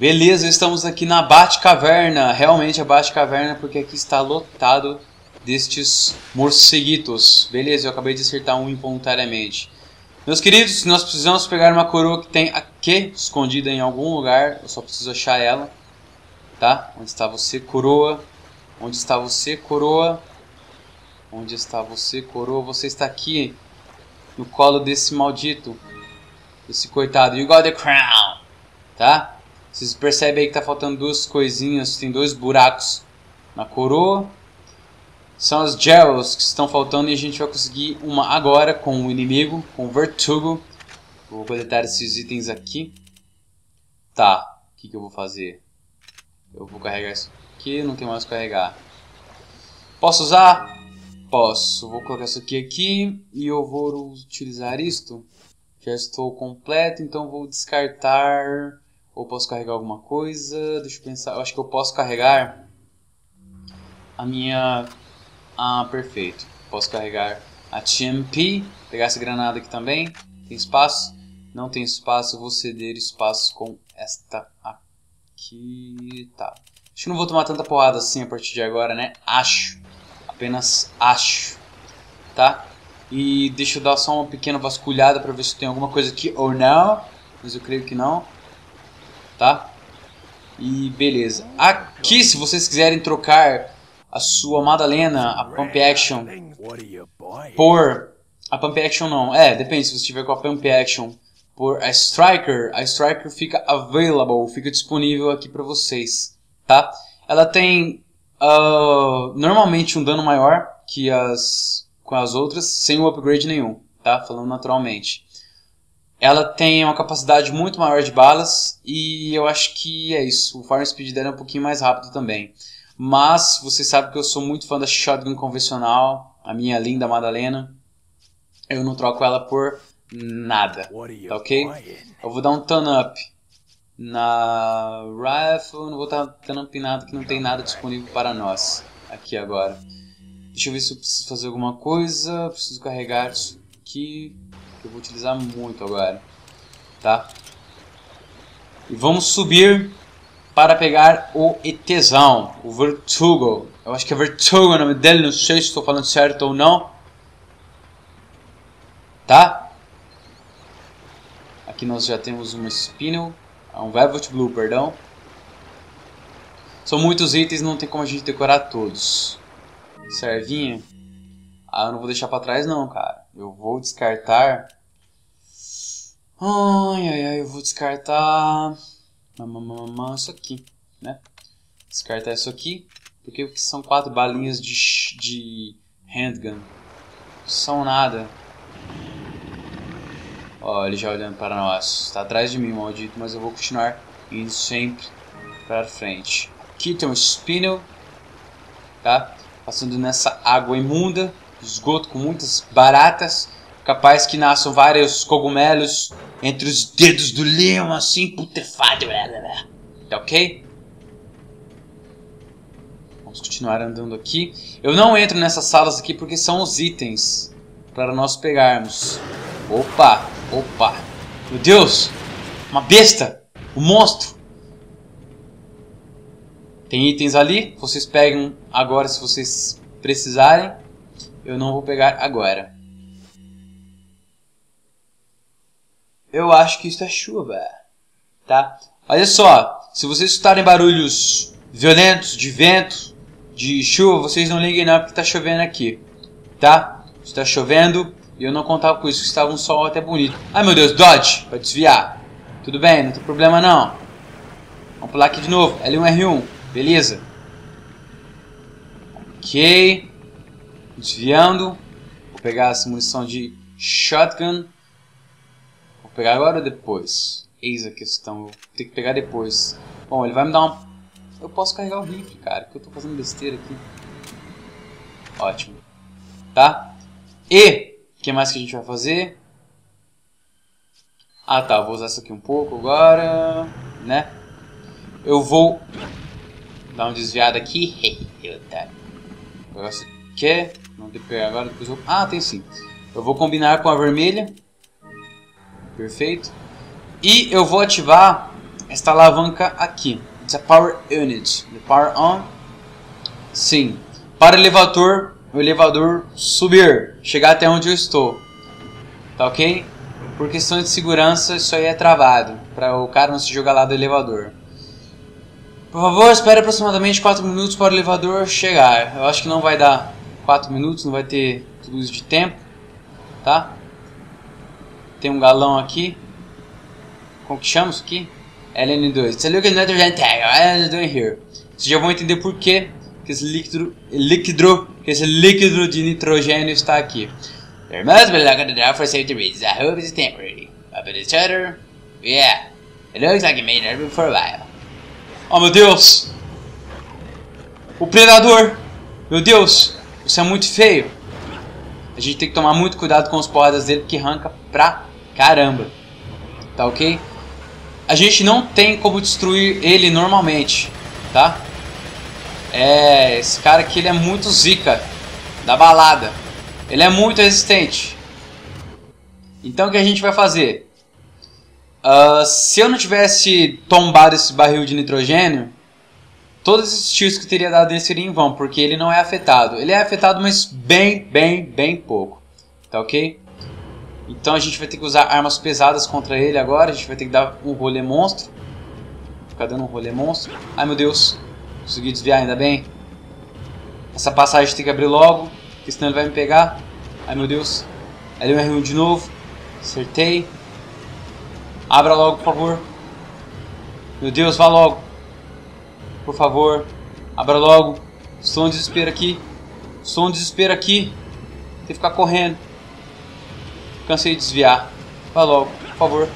Beleza, estamos aqui na Batcaverna, realmente a Batcaverna, porque aqui está lotado destes morceguitos. Beleza, eu acabei de acertar um involuntariamente. Meus queridos, nós precisamos pegar uma coroa que tem aqui, escondida em algum lugar, eu só preciso achar ela. Tá? Onde está você, coroa? Onde está você, coroa? Onde está você, coroa? Você está aqui, no colo desse maldito, desse coitado. You got the crown, tá? Vocês percebem aí que tá faltando duas coisinhas, tem dois buracos na coroa. São as gels que estão faltando e a gente vai conseguir uma agora com o inimigo, com o Verdugo. Vou coletar esses itens aqui. Tá, o que, que eu vou fazer? Eu vou carregar isso aqui, não tem mais o que carregar. Posso usar? Posso. Vou colocar isso aqui e eu vou utilizar isto. Já estou completo, então vou descartar... Ou posso carregar alguma coisa? Deixa eu pensar. Eu acho que eu posso carregar a minha... Ah, perfeito. Posso carregar a TMP. Pegar essa granada aqui também. Tem espaço? Não tem espaço. Eu vou ceder espaço com esta aqui. Tá. Acho que não vou tomar tanta porrada assim a partir de agora, né? Acho. Apenas acho. Tá? E deixa eu dar só uma pequena vasculhada pra ver se tem alguma coisa aqui ou não. Mas eu creio que não. Tá? E beleza. Aqui, se vocês quiserem trocar a sua Madalena, a Pump Action, por... A Pump Action não. É, depende. Se você estiver com a Pump Action por a Striker fica available, fica disponível aqui pra vocês. Tá? Ela tem normalmente um dano maior que as com as outras, sem o upgrade nenhum. Tá? Falando naturalmente. Ela tem uma capacidade muito maior de balas e eu acho que é isso. O fire speed dela é um pouquinho mais rápido também. Mas vocês sabem que eu sou muito fã da shotgun convencional, a minha linda Madalena. Eu não troco ela por nada, tá ok? Eu vou dar um turn up na rifle, não vou dar turn up em nada que não tem nada disponível para nós aqui agora. Deixa eu ver se eu preciso fazer alguma coisa, preciso carregar isso aqui. Que eu vou utilizar muito agora, tá? E vamos subir para pegar o ETzão, o Verdugo. Eu acho que é Verdugo o nome dele, não sei se estou falando certo ou não. Tá? Aqui nós já temos uma Spinel, um Velvet Blue, perdão. São muitos itens, não tem como a gente decorar todos. Servinha. Ah, eu não vou deixar pra trás não, cara. Eu vou descartar... Ai, ai, ai, eu vou descartar... Isso aqui, né? Descartar isso aqui. Porque são 4 balinhas de handgun. Não são nada. Ó, ele já olhando para nós. Está atrás de mim, maldito. Mas eu vou continuar indo sempre para frente. Aqui tem um Spinel. Tá? Passando nessa água imunda. Esgoto com muitas baratas, capaz que nasçam vários cogumelos entre os dedos do Leon, assim, putrefado. Tá ok? Vamos continuar andando aqui. Eu não entro nessas salas aqui porque são os itens para nós pegarmos. Opa, opa. Meu Deus, uma besta, um monstro. Tem itens ali, vocês pegam agora se vocês precisarem. Eu não vou pegar agora. Eu acho que isso é chuva. Tá? Olha só. Se vocês escutarem barulhos violentos, de vento, de chuva, vocês não liguem não porque tá chovendo aqui. Tá? Está chovendo e eu não contava com isso. Estava um sol até bonito. Ai meu Deus, Dodge, vai desviar. Tudo bem, não tem problema não. Vamos pular aqui de novo. L1R1, beleza. Ok. Desviando, vou pegar essa munição de shotgun. Vou pegar agora ou depois? Eis a questão, vou ter que pegar depois. Bom, ele vai me dar uma... Eu posso carregar o rifle, cara, que eu tô fazendo besteira aqui. Ótimo. Tá? E, o que mais que a gente vai fazer? Ah tá, eu vou usar isso aqui um pouco agora, né? Eu vou dar um desviado aqui. Vou pegar isso aqui. Que? Não tem que pegar agora, depois eu... Ah, tem sim. Eu vou combinar com a vermelha. Perfeito. E eu vou ativar esta alavanca aqui. It's a power unit. The power on. Sim. Para o elevador subir. Chegar até onde eu estou. Tá ok? Por questão de segurança, isso aí é travado. Para o cara não se jogar lá do elevador. Por favor, espere aproximadamente 4 minutos para o elevador chegar. Eu acho que não vai dar 4 minutos, não vai ter tudo isso de tempo. Tá? Tem um galão aqui. Como que chama isso aqui? LN2. Vocês já vão entender por quê que esse líquido de nitrogênio está aqui. There must be locked the door for safety reasons. I hope it's temporary. Open the shutter. Yeah. It looks like it may not be for a while. Oh meu Deus! O predador! Meu Deus! Isso é muito feio! A gente tem que tomar muito cuidado com os porradas dele que arranca pra caramba. Tá ok? A gente não tem como destruir ele normalmente. Tá? É. Esse cara aqui ele é muito zica da balada. Ele é muito resistente. Então o que a gente vai fazer? Se eu não tivesse tombado esse barril de nitrogênio, todos esses tiros que eu teria dado nele seriam em vão, porque ele não é afetado. Ele é afetado, mas bem pouco. Tá ok? Então a gente vai ter que usar armas pesadas contra ele agora. A gente vai ter que dar um rolê monstro. Ficar dando um rolê monstro. Ai meu Deus, consegui desviar, ainda bem. Essa passagem tem que abrir logo, porque senão ele vai me pegar. Ai meu Deus. L1R1 de novo. Acertei. Abra logo, por favor. Meu Deus, vá logo. Por favor. Abra logo. Estou em desespero aqui. Estou em desespero aqui. Tem que ficar correndo. Cansei de desviar. Vá logo, por favor.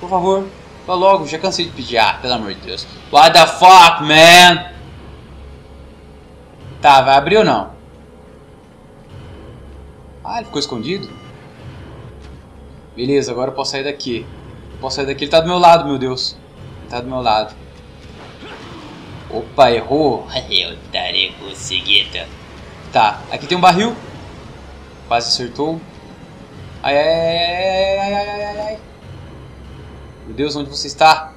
Por favor. Vá logo. Já cansei de pedir. Ah, pelo amor de Deus. What the fuck, man? Tá, vai abrir ou não? Ah, ele ficou escondido? Beleza, agora eu posso sair daqui. Posso sair daqui, ele tá do meu lado, meu Deus. Ele tá do meu lado. Opa, errou. Eu darei conseguido. Tá, aqui tem um barril. Quase acertou. Ai, ai, ai, ai, ai, ai, ai. Meu Deus, onde você está?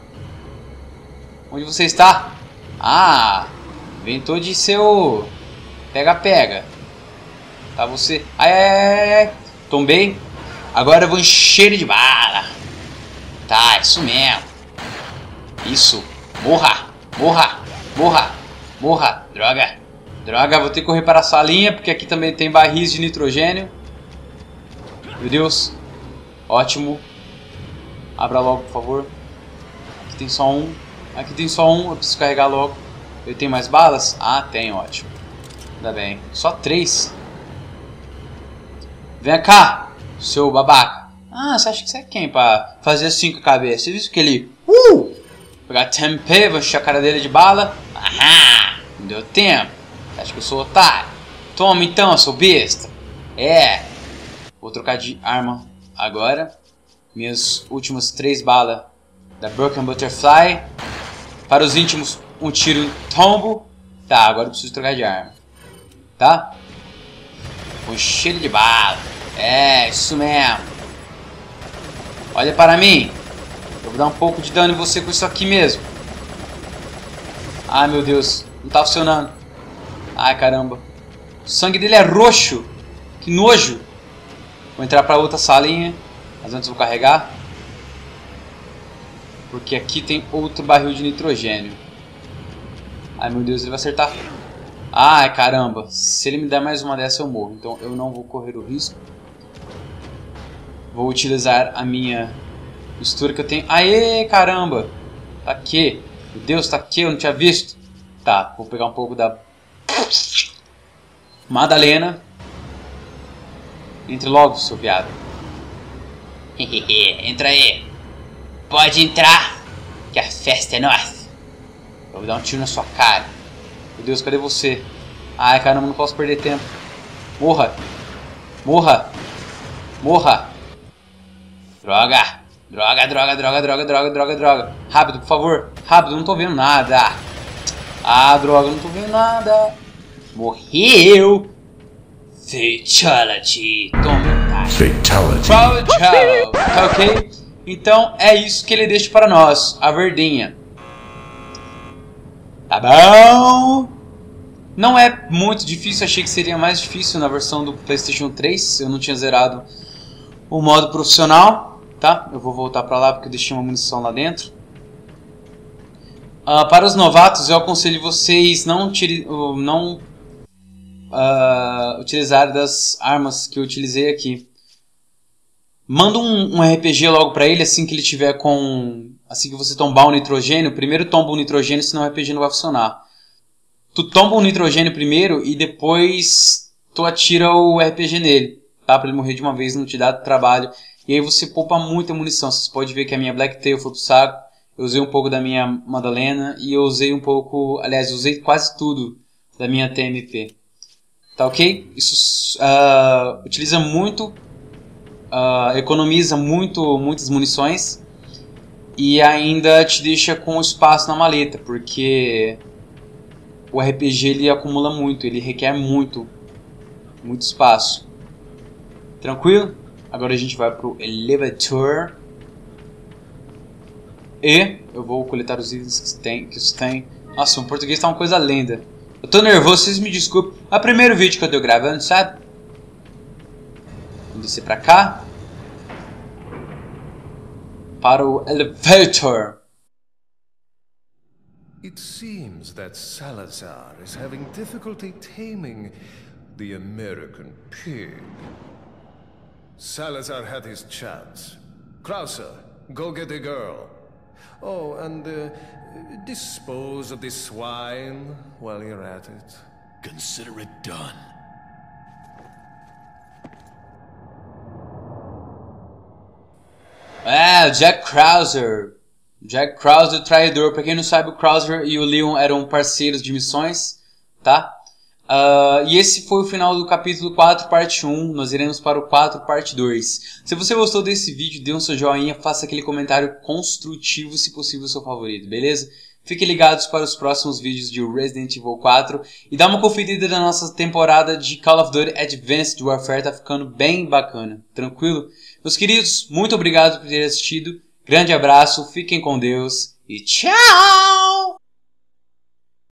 Onde você está? Ah, inventou de ser o pega-pega. Tá, você. Ai, ai, ai, ai. Tombei. Agora eu vou encher ele de bala. Tá, isso mesmo. Isso. Morra. Morra. Morra. Morra. Droga. Droga, vou ter que correr para a salinha, porque aqui também tem barris de nitrogênio. Meu Deus. Ótimo. Abra logo, por favor. Aqui tem só um. Aqui tem só um. Eu preciso carregar logo. Eu tenho mais balas? Ah, tem. Ótimo. Ainda bem. Só 3. Vem cá, seu babaca. Ah, você acha que você é quem pra fazer 5 cabeças? Você viu que ele... Pegar TMP, vou encher a cara dele de bala. Aham, não deu tempo. Você acha que eu sou otário? Toma então, seu besta. É. Vou trocar de arma agora. Minhas últimas 3 balas da Broken Butterfly. Para os íntimos, um tiro tombo. Tá, agora eu preciso trocar de arma. Tá? Vou encher ele de bala. É, isso mesmo. Olha para mim. Eu vou dar um pouco de dano em você com isso aqui mesmo. Ai, meu Deus. Não tá funcionando. Ai, caramba. O sangue dele é roxo. Que nojo. Vou entrar para outra salinha. Mas antes vou carregar. Porque aqui tem outro barril de nitrogênio. Ai, meu Deus. Ele vai acertar. Ai, caramba. Se ele me der mais uma dessa, eu morro. Então eu não vou correr o risco. Vou utilizar a minha mistura que eu tenho. Aê, caramba! Tá aqui. Meu Deus, tá aqui, eu não tinha visto. Tá, vou pegar um pouco da Madalena. Entre logo, seu viado. Entra aí. Pode entrar, que a festa é nossa. Eu vou dar um tiro na sua cara. Meu Deus, cadê você? Ai, caramba, não posso perder tempo. Morra! Morra! Morra! Droga! Droga, droga, droga, droga, droga, droga, droga. Rápido, por favor. Rápido, não tô vendo nada. Ah, droga, não tô vendo nada. Morreu. Fatality. Toma. Fatality. Tá ok? Então, é isso que ele deixa para nós. A verdinha. Tá bom? Não é muito difícil, achei que seria mais difícil na versão do PlayStation 3. Eu não tinha zerado o modo profissional, tá? Eu vou voltar pra lá porque eu deixei uma munição lá dentro. Para os novatos, eu aconselho vocês não utilizarem das armas que eu utilizei aqui. Manda um RPG logo pra ele assim que ele tiver com... Assim que você tombar o nitrogênio, primeiro tomba o nitrogênio, senão o RPG não vai funcionar. Tu tomba o nitrogênio primeiro e depois tu atira o RPG nele, tá? Pra ele morrer de uma vez, não te dá trabalho. E aí você poupa muita munição. Vocês podem ver que a minha Black Tail foi pro saco. Eu usei um pouco da minha Madalena e eu usei um pouco... Aliás, eu usei quase tudo da minha TMP. Tá ok? Isso utiliza muito... economiza muitas munições. E ainda te deixa com espaço na maleta, porque... O RPG ele acumula muito, ele requer muito espaço. Tranquilo? Agora a gente vai pro Elevator. E eu vou coletar os itens que tem. Nossa, o português tá uma coisa lenda. Eu tô nervoso, vocês me desculpem. É o primeiro vídeo que eu tô gravando, sabe? Vou descer pra cá. Para o Elevator. It seems that Salazar is having difficulty taming the American pig. Salazar had his chance. Krauser, go get the girl. Oh, and dispose of this swine while you're at it. Consider it done. Ah, Jack Krauser. Jack Krauser, traidor. Pra quem não sabe, o Krauser e o Leon eram parceiros de missões, tá? E esse foi o final do capítulo 4, parte 1. Nós iremos para o 4, parte 2. Se você gostou desse vídeo, dê um seu joinha, faça aquele comentário construtivo, se possível, seu favorito, beleza? Fiquem ligados para os próximos vídeos de Resident Evil 4. E dá uma conferida na nossa temporada de Call of Duty Advanced Warfare. Tá ficando bem bacana, tranquilo? Meus queridos, muito obrigado por terem assistido. Grande abraço, fiquem com Deus e tchau!